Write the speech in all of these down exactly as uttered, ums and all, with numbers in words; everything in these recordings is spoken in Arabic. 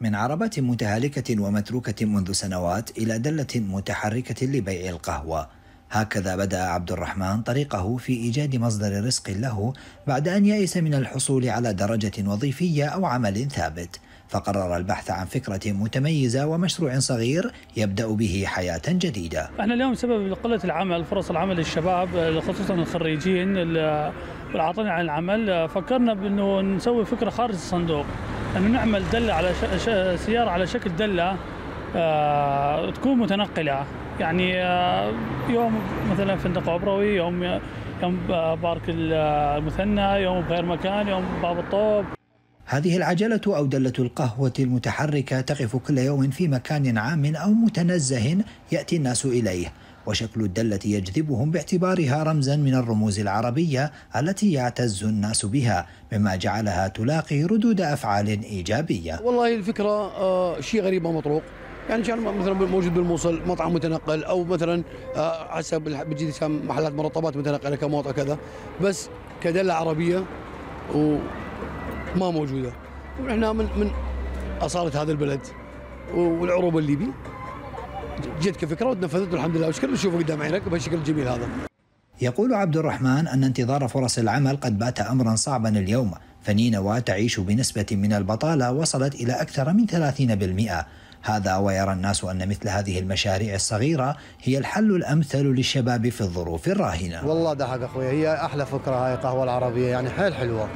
من عربة متهالكة ومتروكة منذ سنوات إلى دلة متحركة لبيع القهوة. هكذا بدأ عبد الرحمن طريقه في إيجاد مصدر رزق له بعد أن يئس من الحصول على درجة وظيفية أو عمل ثابت، فقرر البحث عن فكرة متميزة ومشروع صغير يبدأ به حياة جديدة. احنا اليوم بسبب قلة العمل، فرص العمل للشباب خصوصا الخريجين والعاطلين عن العمل، فكرنا بأنه نسوي فكرة خارج الصندوق، أنه نعمل دلة على سيارة على شكل دلة تكون متنقلة، يعني يوم مثلا فندق عبروي، يوم يوم بارك المثنى، يوم بغير مكان، يوم باب الطوب. هذه العجلة أو دلة القهوة المتحركة تقف كل يوم في مكان عام أو متنزه يأتي الناس إليه، وشكل الدلة يجذبهم باعتبارها رمزا من الرموز العربية التي يعتز الناس بها، مما جعلها تلاقي ردود أفعال إيجابية. والله الفكرة شيء غريب ومطروق، يعني كان مثلا موجود بالموصل مطعم متنقل، او مثلا حسب بجد محلات مرطبات متنقله كموطه كذا، بس كدله عربيه وما موجوده. ونحن من من اصاله هذا البلد والعروبه الليبي جت كفكره وتنفذت الحمد لله، وشكرا نشوفه قدام عينك بهالشكل الجميل هذا. يقول عبد الرحمن ان انتظار فرص العمل قد بات امرا صعبا اليوم، فنينوى تعيش بنسبه من البطاله وصلت الى اكثر من ثلاثين بالمئة. هذا ويرى الناس أن مثل هذه المشاريع الصغيرة هي الحل الأمثل للشباب في الظروف الراهنة. والله ده حق أخوي، هي أحلى فكرة هاي القهوة العربية، يعني حيل حلوة.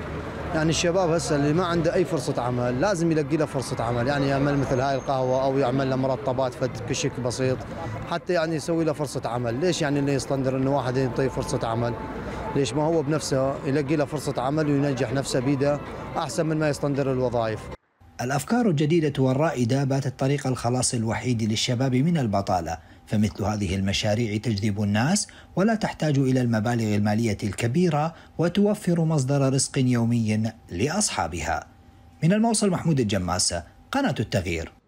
يعني الشباب هسه اللي ما عنده أي فرصة عمل لازم يلقي له فرصة عمل، يعني يعمل مثل هاي القهوة أو يعمل له مرطبات فد كشك بسيط حتى يعني يسوي له فرصة عمل. ليش يعني اللي يستندر إنه واحد ينطيه فرصة عمل؟ ليش ما هو بنفسه يلقي له فرصة عمل وينجح نفسه بيده أحسن من ما يستندر الوظائف. الأفكار الجديدة والرائدة باتت طريق الخلاص الوحيد للشباب من البطالة، فمثل هذه المشاريع تجذب الناس ولا تحتاج إلى المبالغ المالية الكبيرة، وتوفر مصدر رزق يومي لأصحابها. من الموصل، محمود الجماس، قناة التغيير.